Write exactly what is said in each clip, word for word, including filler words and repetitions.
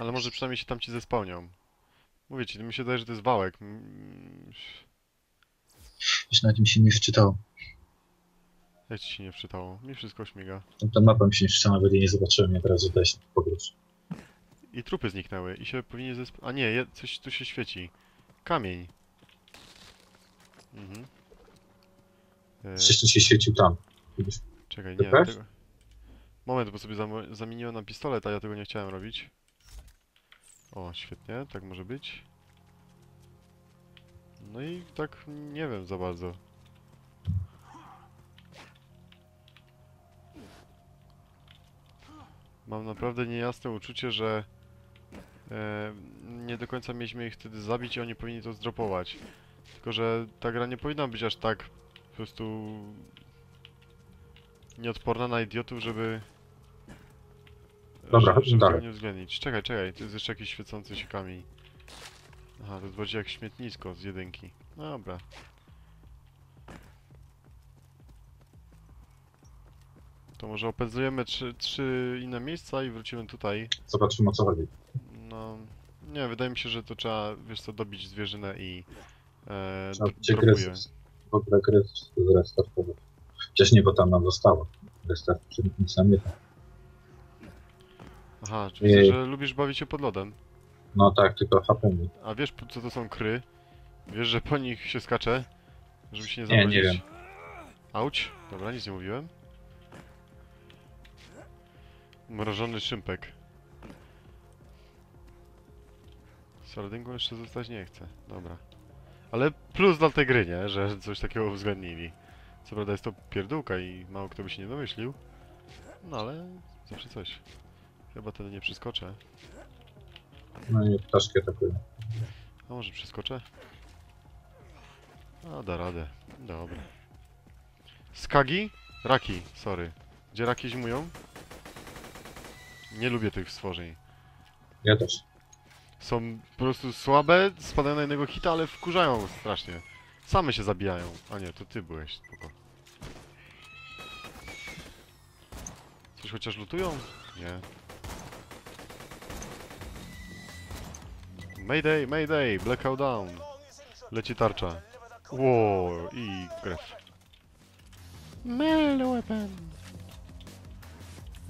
Ale może przynajmniej się tam ci zespełnią. Mówię ci, mi się daje, że to jest wałek. Wiesz, na tym się nie wczytało. Jak ci się nie wczytało? Mi wszystko śmiga. No, ta mapa mi się nie wczytała, nawet jej nie zobaczyłem, ja teraz udaję się podróż. I trupy zniknęły i się powinien zesp... A nie, coś tu się świeci. Kamień. Mhm. Przecież tu się świecił tam. Czekaj, nie wiem tego... Moment, bo sobie zam... zamieniłem na pistolet, a ja tego nie chciałem robić. O, świetnie, tak może być. No i tak nie wiem za bardzo. Mam naprawdę niejasne uczucie, że e, nie do końca mieliśmy ich wtedy zabić i oni powinni to zdropować. Tylko, że ta gra nie powinna być aż tak po prostu nieodporna na idiotów, żeby... Dobra, chodźmy dalej. Nie uwzględnić. Czekaj, czekaj, to jest jeszcze jakiś świecący się kamień. Aha, to jest bardziej jak śmietnisko z jedynki. Dobra. To może opędzujemy trzy, trzy inne miejsca i wrócimy tutaj. Zobaczymy, o co chodzi. No, nie, wydaje mi się, że to trzeba, wiesz co, dobić zwierzynę i... E, trzeba grę w ogóle grę zrestartować. Przecież nie, bo tam nam zostało. Restart nic nam nie da. Aha, czyli widzę, że lubisz bawić się pod lodem. No tak, tylko hapeny. A wiesz, co to są kry? Wiesz, że po nich się skacze? Żeby się nie zamrozić. Nie, nie wiem. Auć? Dobra, nic nie mówiłem. Mrożony szympek. Sardynką jeszcze zostać nie chcę. Dobra. Ale plus dla tej gry, nie? Że coś takiego uwzględnili. Co prawda jest to pierdółka i mało kto by się nie domyślił. No ale zawsze coś. Chyba wtedy nie przeskoczę. No nie, ptaszki atakują. A może przeskoczę? A, da radę. Dobra. Skagi? Raki, sorry. Gdzie raki zimują? Nie lubię tych stworzeń. Ja też. Są po prostu słabe, spadają na jednego hita, ale wkurzają strasznie. Same się zabijają. A nie, to ty byłeś, spoko. Coś chociaż lutują? Nie. Mayday, mayday, blackout down. Leci tarcza. Wow, i krew. Melee weapon.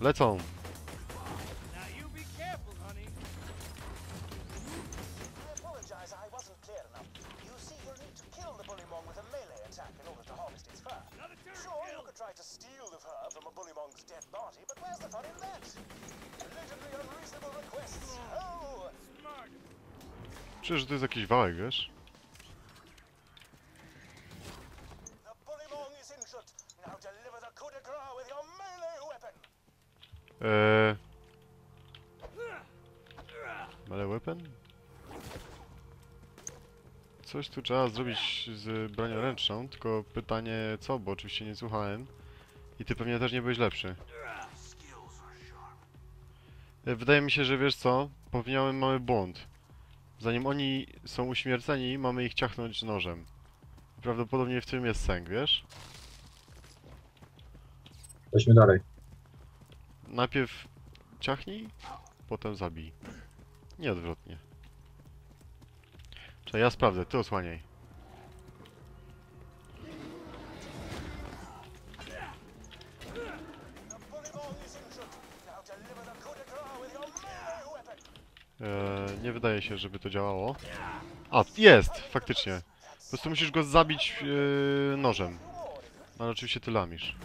Lecą. Przecież to jest jakiś wałek, wiesz? Eee... Melee weapon? Coś tu trzeba zrobić z bronią ręczną, tylko pytanie co, bo oczywiście nie słuchałem. I ty pewnie też nie byłeś lepszy. Wydaje mi się, że wiesz co? Popełniałem mały błąd. Zanim oni są uśmierceni, mamy ich ciachnąć nożem. Prawdopodobnie w tym jest sęk, wiesz? Weźmy dalej. Najpierw ciachnij, potem zabij. Nie odwrotnie. Czekaj, ja sprawdzę, ty osłaniaj. Eee, nie wydaje się, żeby to działało. A, jest! Faktycznie. Po prostu musisz go zabić yy, nożem. Ale oczywiście ty lamisz.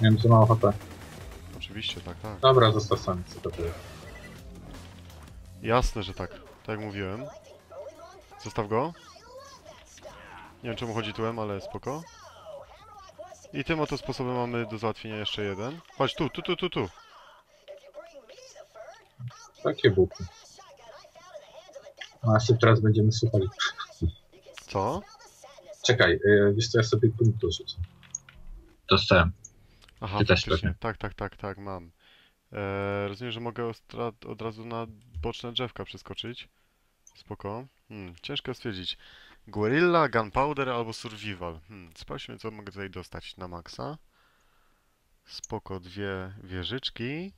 Nie wiem, co mało H P. Oczywiście, tak, tak. Dobra, zostaw sam, co to było. Jasne, że tak. Tak jak mówiłem. Zostaw go. Nie wiem, czemu chodzi tułem, ale spoko. I tym oto sposobem mamy do załatwienia jeszcze jeden. Chodź, tu, tu, tu, tu, tu. Takie buty. A się teraz będziemy słuchali. Co? Czekaj, wiesz co, ja sobie punkt dorzucę. Dostałem. Aha, faktycznie. Tak, tak, tak, tak, mam. Eee, rozumiem, że mogę od razu na boczne drzewka przeskoczyć. Spoko. Hmm, ciężko stwierdzić. Guerilla, Gunpowder albo Survival. Hmm, sprawdźmy, co mogę tutaj dostać na maksa. Spoko, dwie wieżyczki.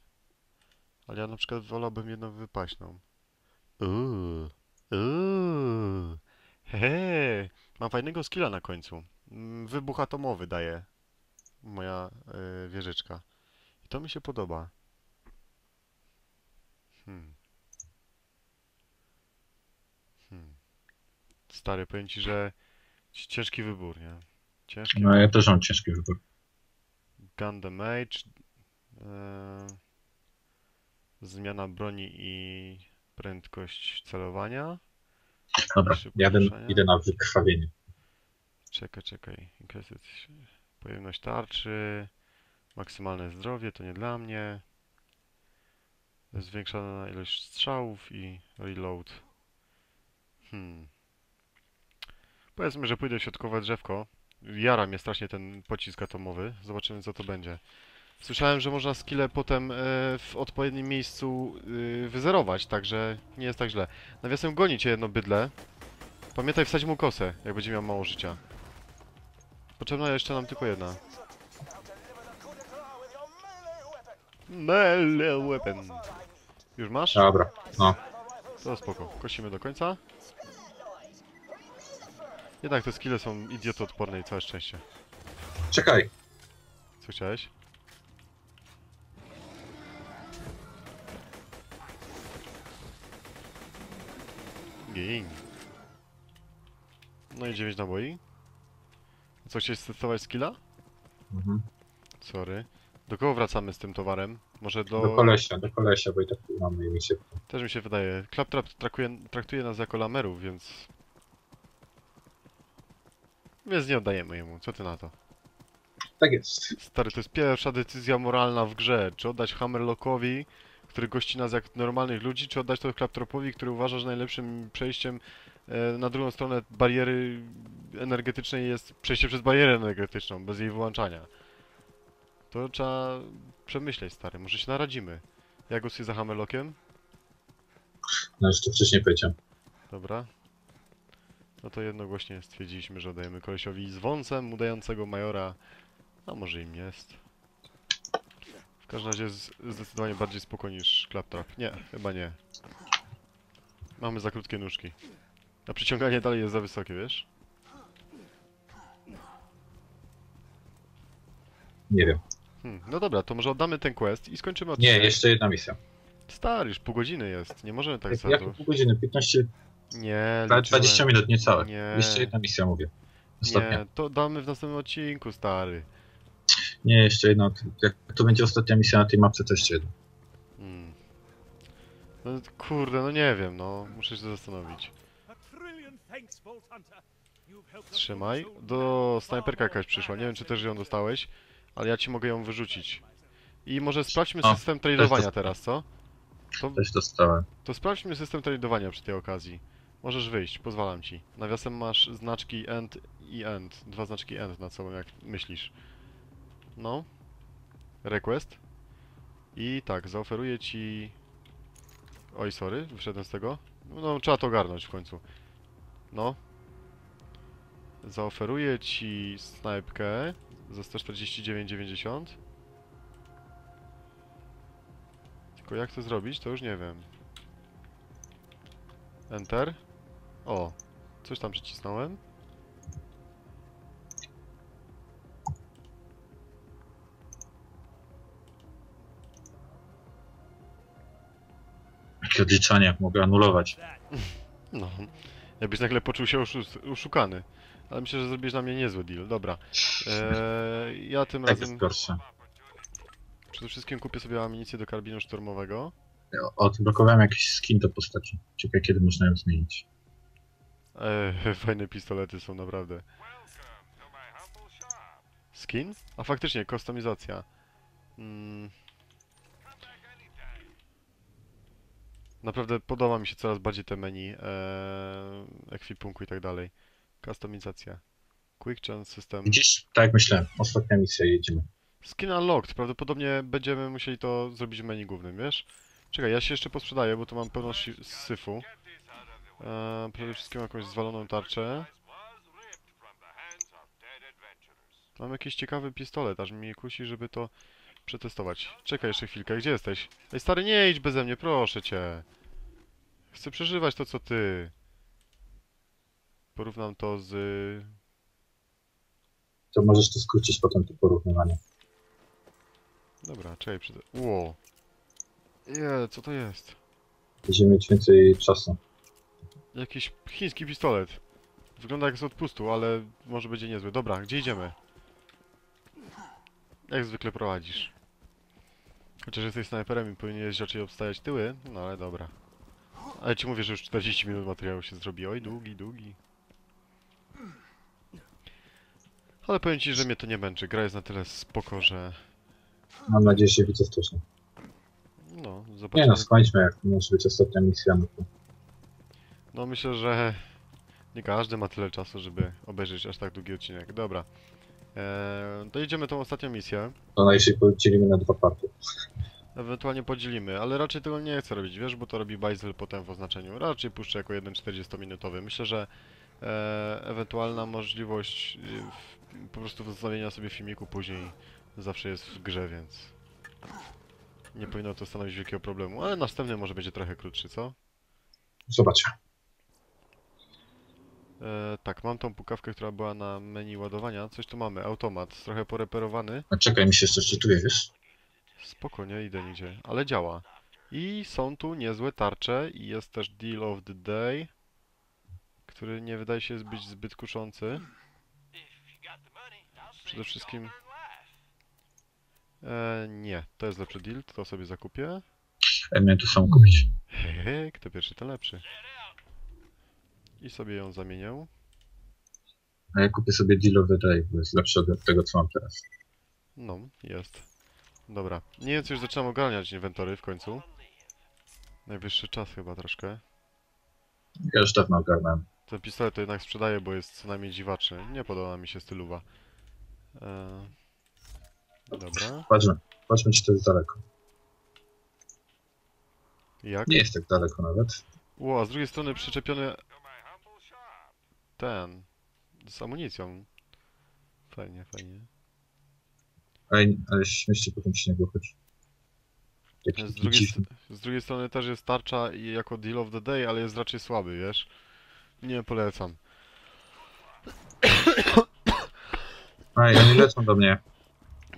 Ale ja na przykład wolałbym jedną wypaśną. Uuu. Uuu. Hehe. Mam fajnego skilla na końcu. Wybuch atomowy daje moja yy, wieżyczka. I to mi się podoba. Hmm. Hmm. Stary, powiem ci, że ciężki wybór, nie? Ciężki no, wybór. Ja też mam ciężki wybór. Gun damage. Yy, zmiana broni i prędkość celowania. Dobra, jadę, idę na wykrwawienie. Czekaj, czekaj. Pojemność tarczy. Maksymalne zdrowie, to nie dla mnie. Zwiększona ilość strzałów i reload. Hmm. Powiedzmy, że pójdę w środkowe drzewko. Jara mnie strasznie ten pocisk atomowy. Zobaczymy, co to będzie. Słyszałem, że można skille potem w odpowiednim miejscu wyzerować, także nie jest tak źle. Nawiasem, goni cię jedno bydlę. Pamiętaj wsadź mu kosę, jak będzie miał mało życia. Potrzebna jeszcze nam tylko jedna. Melee weapon. Już masz? Dobra, no. To spoko, kosimy do końca. Jednak te skille są idiotoodporne i całe szczęście. Czekaj. Co chciałeś? Gin. No i dziewięć naboi. Co, chciałeś testować skilla? Mhm. Sorry. Do kogo wracamy z tym towarem? Może do... Do kolesia, do kolesia, bo i tak mamy i mi się... Też mi się wydaje. Claptrap traktuje, traktuje nas jako lamerów, więc... Więc nie oddajemy jemu. Co ty na to? Tak jest. Stary, to jest pierwsza decyzja moralna w grze. Czy oddać Hammerlockowi, który gości nas jak normalnych ludzi, czy oddać to Claptrapowi, który uważa, że najlepszym przejściem na drugą stronę bariery energetycznej jest przejście przez barierę energetyczną, bez jej wyłączania. To trzeba przemyśleć, stary. Może się naradzimy. Ja głosuję za Hammerlockiem. No już to wcześniej powiedziałem. Dobra. No to jednogłośnie stwierdziliśmy, że oddajemy kolesiowi z wąsem udającego majora. A może im jest. W każdym razie jest zdecydowanie bardziej spoko niż Claptrap. Nie, chyba nie. Mamy za krótkie nóżki. A przyciąganie dalej jest za wysokie, wiesz? Nie wiem. Hmm, no dobra, to może oddamy ten quest i skończymy odcinek. Nie, jeszcze jedna misja. Stary, już pół godziny jest, nie możemy tak sobie. Jak to pół godziny? piętnaście... Nie... dwadzieścia liczymy... minut, niecałe. Nie. Jeszcze jedna misja, mówię. Ostatnia. Nie, to damy w następnym odcinku, stary. Nie, jeszcze jedna. Jak to będzie ostatnia misja na tej mapce, to jeszcze jedna. Hmm. No kurde, no nie wiem, no. Muszę się zastanowić. Trzymaj. Do snajperka jakaś przyszła. Nie wiem, czy też ją dostałeś, ale ja ci mogę ją wyrzucić. I może sprawdźmy o, system tradowania teraz, co? To, też dostałem. To sprawdźmy system tradowania przy tej okazji. Możesz wyjść, pozwalam ci. Nawiasem masz znaczki end i end. Dwa znaczki end nad sobą, jak myślisz. No. Request. I tak, zaoferuję ci... Oj, sorry, wyszedłem z tego. No, trzeba to ogarnąć w końcu. No. Zaoferuję ci snajpkę za sto czterdzieści dziewięć dziewięćdziesiąt. Tylko jak to zrobić, to już nie wiem. Enter. O, coś tam przycisnąłem. Jakie odliczanie, jak mogę anulować. No. Jakbyś nagle poczuł się oszukany. Ale myślę, że zrobisz na mnie niezły deal. Dobra. Eee, ja tym tak razem... Przede wszystkim kupię sobie amunicję do karabinu szturmowego. Odblokowałem jakiś skin do postaci. Ciekawe, kiedy można ją zmienić. Eee, fajne pistolety są, naprawdę. Skin? A faktycznie, kustomizacja. Mm. Naprawdę podoba mi się coraz bardziej te menu, eee, ekwipunku i tak dalej. Kustomizacja. Quick Chance System. Dziś, tak myślałem, ostatnia misja, jedziemy. Skin Unlocked. Prawdopodobnie będziemy musieli to zrobić w menu głównym, wiesz? Czekaj, ja się jeszcze posprzedaję, bo tu mam pełno syfu. Eee, przede wszystkim jakąś zwaloną tarczę. Mam jakiś ciekawy pistolet, aż mnie kusi, żeby to... przetestować. Czekaj jeszcze chwilkę, gdzie jesteś? Ej stary, nie idź beze mnie, proszę cię. Chcę przeżywać to, co ty. Porównam to z... To możesz to skrócić potem, to porównywanie. Dobra, czekaj, przyda... Ło. Je, co to jest? Będziemy mieć więcej czasu. Jakiś chiński pistolet. Wygląda jak z odpustu, ale może będzie niezły. Dobra, gdzie idziemy? Jak zwykle prowadzisz. Chociaż jesteś snajperem i powinieneś raczej obstawiać tyły, no ale dobra. Ale ci mówię, że już czterdzieści minut materiału się zrobi. Oj, długi, długi. Ale powiem ci, że mnie to nie męczy. Gra jest na tyle spoko, że... Mam nadzieję, że się widzę wcześniej. No, zobaczmy. Nie no, skończmy, jak może być ostatnia misja. No myślę, że... Nie każdy ma tyle czasu, żeby obejrzeć aż tak długi odcinek. Dobra. Eee, to jedziemy tą ostatnią misję. To najszybciej podzielimy na dwa partie. Ewentualnie podzielimy, ale raczej tego nie chcę robić, wiesz, bo to robi bajzel potem w oznaczeniu. Raczej puszczę jako jeden czterdziestominutowy. Myślę, że e, ewentualna możliwość w, po prostu zostawienia sobie filmiku później zawsze jest w grze, więc nie powinno to stanowić wielkiego problemu, ale następny może będzie trochę krótszy, co? Zobaczę. E, tak, mam tą pukawkę, która była na menu ładowania. Coś tu mamy, automat, trochę poreperowany. A czekaj, mi się jeszcze czytuje, wiesz? Spoko, nie idę nigdzie, ale działa. I są tu niezłe tarcze i jest też Deal of the Day, który nie wydaje się być zbyt kuszący. Przede wszystkim... E, nie, to jest lepszy deal, to sobie zakupię. Ja miałem tu sam kupić. Hej, hej, kto pierwszy, ten lepszy. I sobie ją zamienię. A ja kupię sobie Deal of the Day, bo jest lepsze od tego, co mam teraz. No, jest. Dobra, nie wiem, co już zaczynam ogarniać inwentory w końcu. Najwyższy czas chyba troszkę. Ja już dawno ogarnąłem. Ten pistolet to jednak sprzedaję, bo jest co najmniej dziwaczny. Nie podoba mi się styluwa. Eee... Dobra. Patrzmy, patrzmy, czy to jest daleko. Jak? Nie jest tak daleko nawet. Ło, a z drugiej strony przyczepiony... Ten. Z amunicją. Fajnie, fajnie. Ej, ale śmieszcie potem się nie wychodzi. Z drugiej, z drugiej strony też jest tarcza i jako Deal of the Day, ale jest raczej słaby, wiesz? Nie polecam. Ej, oni lecą do mnie.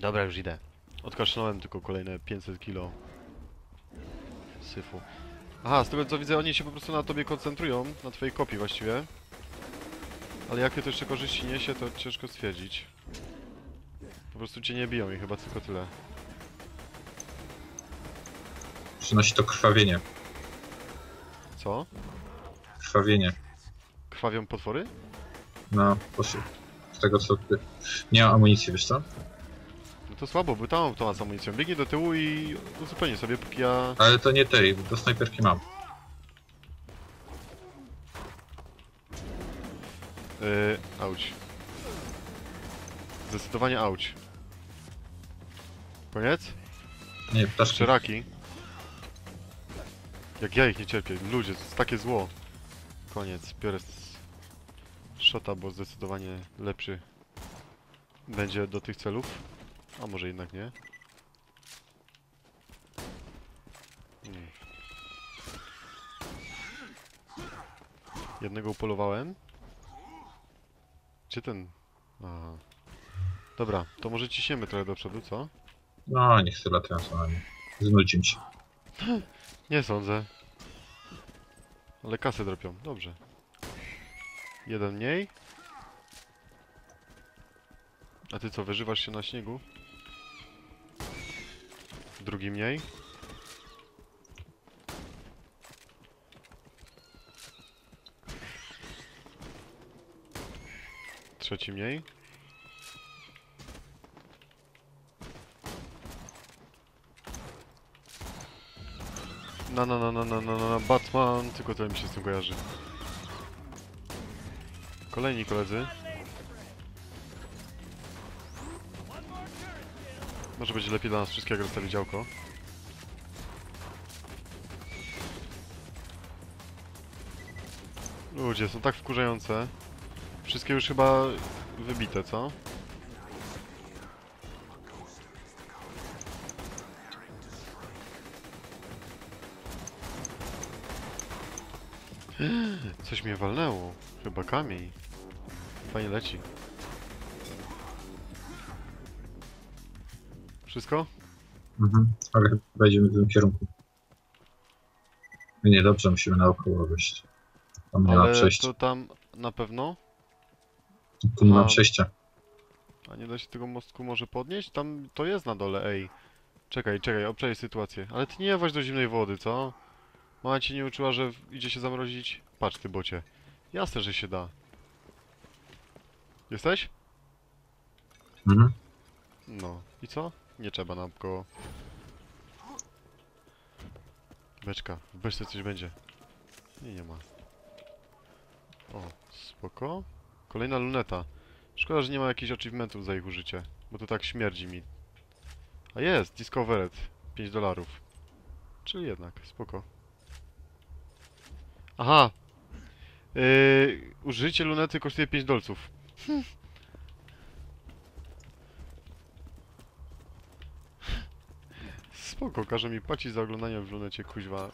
Dobra, już idę. Odkaszlałem tylko kolejne pięćset kilo. Syfu. Aha, z tego co widzę, oni się po prostu na tobie koncentrują, na twojej kopii właściwie. Ale jakie to jeszcze korzyści niesie, to ciężko stwierdzić. Po prostu cię nie biją i chyba tylko tyle. Przynosi to krwawienie. Co? Krwawienie. Krwawią potwory? No, proszę. Z tego co... Nie mam amunicji, wiesz co? No to słabo, bo tam to ma z amunicją. Biegnij do tyłu i uzupełnij sobie, póki ja... Ale to nie tej, do snajperki mam. Yy, auć. Zdecydowanie auć. Koniec? Nie, ptaszki. Czeraki. Jak ja ich nie cierpię. Ludzie, to jest takie zło. Koniec. Biorę shota, bo zdecydowanie lepszy będzie do tych celów. A może jednak nie. nie. Jednego upolowałem. Gdzie ten... Aha. Dobra, to może ciśniemy trochę do przodu, co? No, nie chcę latać na mnie. Znudzić się. Nie sądzę. Ale kasy dropią, dobrze. Jeden mniej. A ty co, wyżywasz się na śniegu? Drugi mniej. Trzeci mniej. Na na na na na na na Batman, tylko to mi się z tym kojarzy. Kolejni koledzy. Może będzie lepiej dla nas wszystkich, jak rozstawić działko. Ludzie, są tak wkurzające. Wszystkie już chyba wybite, co? Coś mnie walnęło. Chyba kamień. Fajnie leci. Wszystko? Mhm, ale wejdziemy w tym kierunku. Nie, dobrze, musimy naokoło wyjść. Tam nie ma przejścia. Ale to tam na pewno? Tu nie ma przejścia. A nie da się tego mostku może podnieść? Tam to jest na dole, ej. Czekaj, czekaj, obczaję sytuację. Ale ty nie weź do zimnej wody, co? Mama ci nie uczyła, że idzie się zamrozić? Patrz, ty bocie. Jasne, że się da. Jesteś? Mhm. No. I co? Nie trzeba nam koło. Beczka. W beczce coś będzie. Nie, nie ma. O, spoko. Kolejna luneta. Szkoda, że nie ma jakichś achievementów za ich użycie. Bo to tak śmierdzi mi. A jest! Discovered. pięć dolarów. Czyli jednak. Spoko. Aha! Yy, użycie lunety kosztuje pięć dolców. Hm. Spoko, każe mi płacić za oglądanie w lunecie, kuźwa,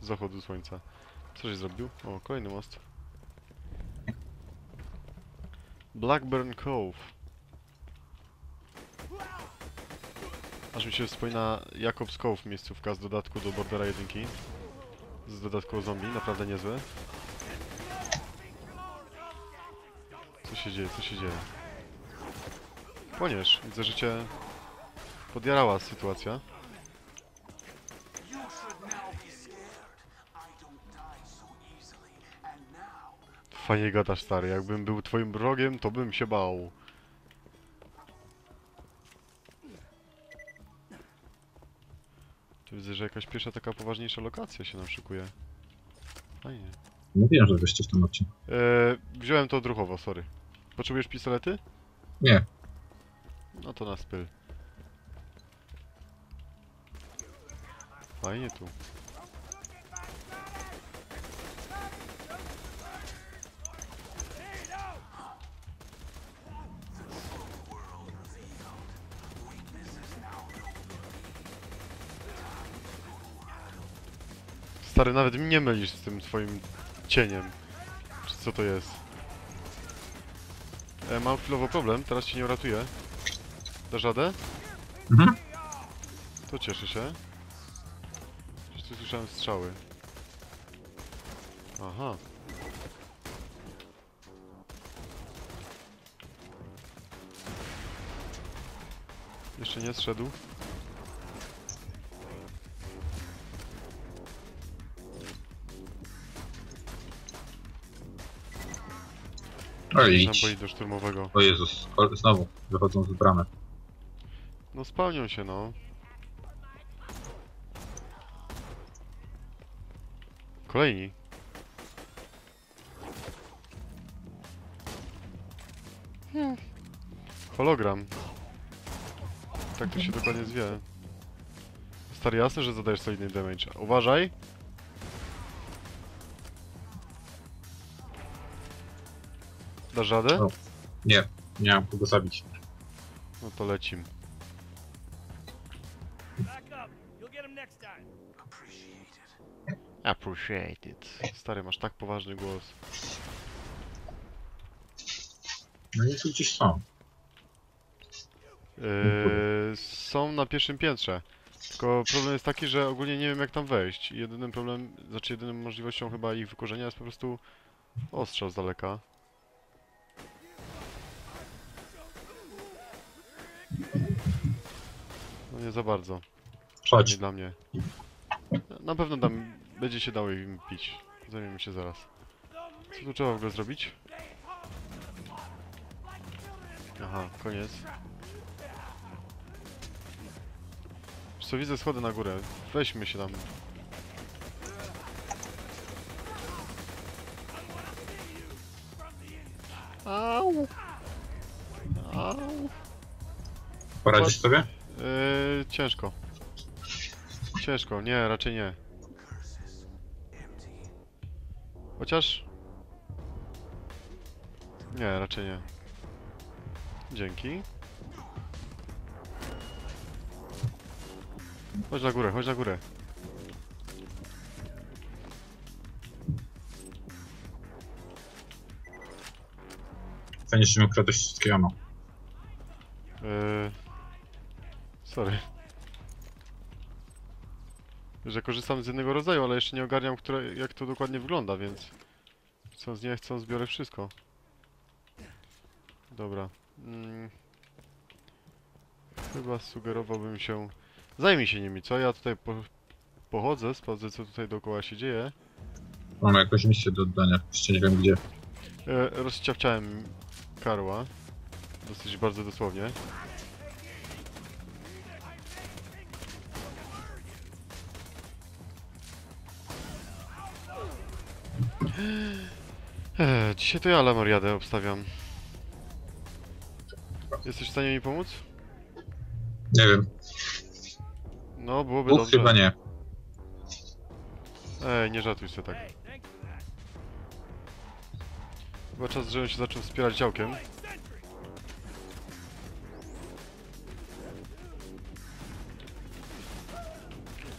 z zachodu słońca. Co się zrobił? O, kolejny most. Blackburn Cove. Aż mi się wspomina Jacob's Cove, miejscówka z dodatku do Bordera jeden. Z dodatku o zombie, naprawdę niezłe. Co się dzieje, co się dzieje? Ponieważ widzę, że cię podjarała sytuacja. Fajnie gadasz, stary. Jakbym był twoim wrogiem, to bym się bał. Tu widzę, że jakaś pierwsza taka poważniejsza lokacja się nam szykuje. Fajnie. Mówiłem, że wyście w tym odcinku. Eee, wziąłem to odruchowo, sorry. Potrzebujesz pistolety? Nie. No to na spyl. Fajnie tu. Stary, nawet mnie mylisz z tym swoim cieniem. Czy co to jest? E, mam chwilowo problem, teraz cię nie uratuję. Dasz radę? Mhm. To cieszę się. Tu słyszałem strzały. Aha. Jeszcze nie zszedł. Idź. Do szturmowego. O Jezus, znowu wychodzą z bramy. No spełnią się, no. Kolejni. Hmm. Hologram. Tak to się dokładnie zwie. Stary, jasne, że zadajesz solidny damage. Uważaj! Dasz radę? O, nie, nie mam kogo zabić. No to lecim. Appreciate it. Stary, masz tak poważny głos. No i tu gdzieś są. Yy, są na pierwszym piętrze. Tylko problem jest taki, że ogólnie nie wiem jak tam wejść. Jedynym problem, znaczy jedyną możliwością chyba ich wykorzenia jest po prostu ostrzał z daleka. No nie za bardzo. Chodź. Nie dla mnie. Na pewno tam będzie się dało im pić. Zajmiemy się zaraz. Co tu trzeba w ogóle zrobić? Aha, koniec. Wiesz co, widzę schody na górę. Weźmy się tam. Au! Au! Poradzisz sobie? Yy, ciężko. Ciężko, nie, raczej nie. Chociaż... Nie, raczej nie. Dzięki. Chodź na górę, chodź na górę. staniesz się ukradać wszystkie jamo. Eee... Sorry. Że korzystam z jednego rodzaju, ale jeszcze nie ogarniam, które, jak to dokładnie wygląda, więc... Chcąc nie chcąc, biorę wszystko. Dobra. Hmm. Chyba sugerowałbym się... Zajmij się nimi, co? Ja tutaj po... pochodzę, sprawdzę, co tutaj dookoła się dzieje. Mam jakąś misję do oddania, jeszcze nie wiem gdzie. E, rozciapciałem karła. Dosyć bardzo dosłownie. E, dzisiaj to ja Lamoriadę obstawiam. Jesteś w stanie mi pomóc? Nie wiem. No, byłoby Bóg dobrze. Chyba nie. Ej, nie żartuj się tak. Chyba czas, żebym się zaczął wspierać działkiem.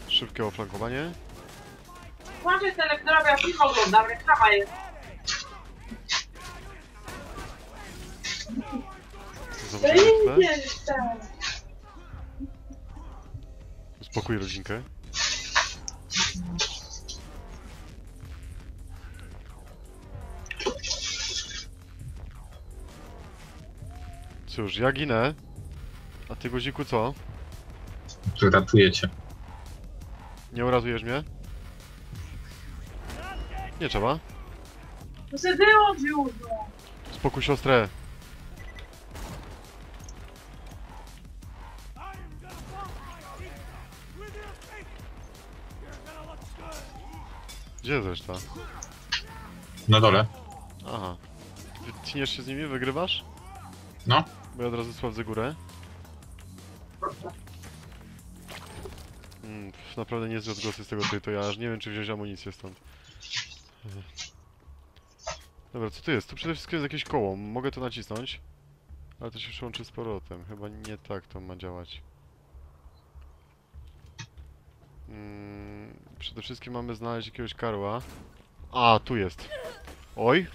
Szybkie oflankowanie. Włączaj telewizora, ja film oglądam, reklama jest. Uspokój rodzinkę. Cóż, ja ginę. A ty, Guziku, co? Tu ratuję cię. Nie uratujesz mnie? Nie trzeba. To się wyłączył. Spokój, siostrę. Gdzie jest reszta? Na dole. Aha. Ciniesz się z nimi? Wygrywasz? No. Bo ja od razu sprawdzę górę. Mm, naprawdę niezłe odgłosy z tego tytu, ja aż nie wiem, czy wziąć amunicję stąd. Dobra, co tu jest? Tu przede wszystkim jest jakieś koło, mogę to nacisnąć. Ale to się przyłączy z powrotem, chyba nie tak to ma działać. Mm, przede wszystkim mamy znaleźć jakiegoś karła. A, tu jest. Oj.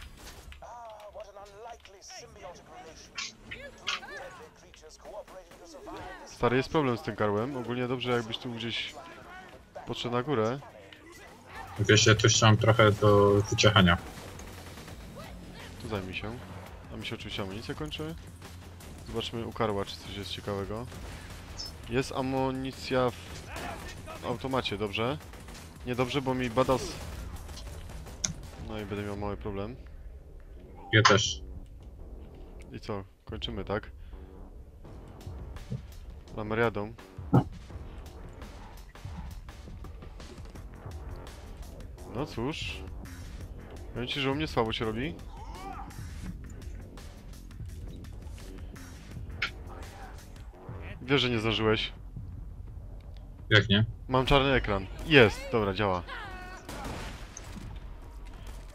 Stary, jest problem z tym karłem. Ogólnie dobrze, jakbyś tu gdzieś podszedł na górę. Wiesz, ja tu chciałem trochę do wyciechania. Tu zajmij się. A mi się oczywiście amunicja kończy. Zobaczmy u karła, czy coś jest ciekawego. Jest amunicja w automacie, dobrze? Nie dobrze, bo mi badas... No i będę miał mały problem. Ja też. I co? Kończymy, tak? Lamoriadą. No cóż. Powiem ci, że u mnie słabo się robi. Wiesz, że nie zdążyłeś. Jak nie? Mam czarny ekran. Jest! Dobra, działa.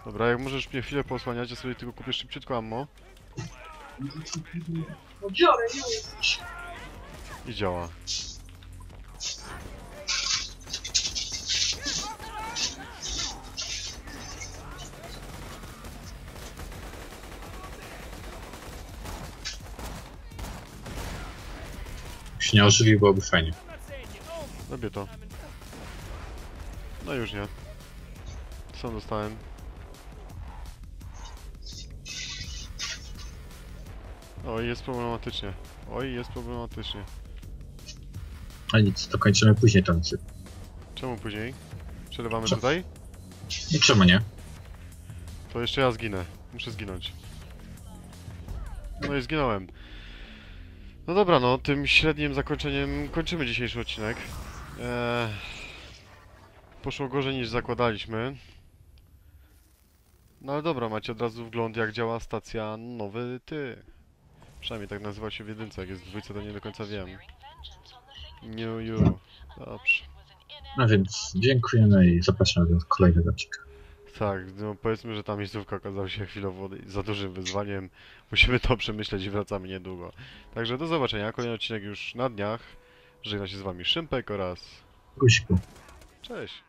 Dobra, jak możesz mnie chwilę posłaniać, ja sobie tylko kupię szybciutko ammo. I działa. Jeśli nie ożywił, byłoby fajnie. Robię to. No już nie. Sam dostałem. Oj, jest problematycznie. Oj, jest problematycznie. A nic, to kończymy później tam. Czemu później? Przelewamy Czemu? tutaj? I czemu nie? To jeszcze ja zginę. Muszę zginąć. No i zginąłem. No dobra, no tym średnim zakończeniem kończymy dzisiejszy odcinek. Eee, poszło gorzej niż zakładaliśmy. No ale dobra, macie od razu wgląd, jak działa stacja Nowy Ty. Przynajmniej tak nazywa się w jedynce, jak jest w dwójce, to nie do końca wiem. New You. Dobrze. No więc dziękujemy i zapraszamy do kolejnego odcinka. Tak, no powiedzmy, że ta miejscówka okazała się chwilowo za dużym wyzwaniem. Musimy to przemyśleć i wracamy niedługo. Także do zobaczenia. Kolejny odcinek już na dniach. Żegna się z wami Szympek oraz... Guziku. Cześć.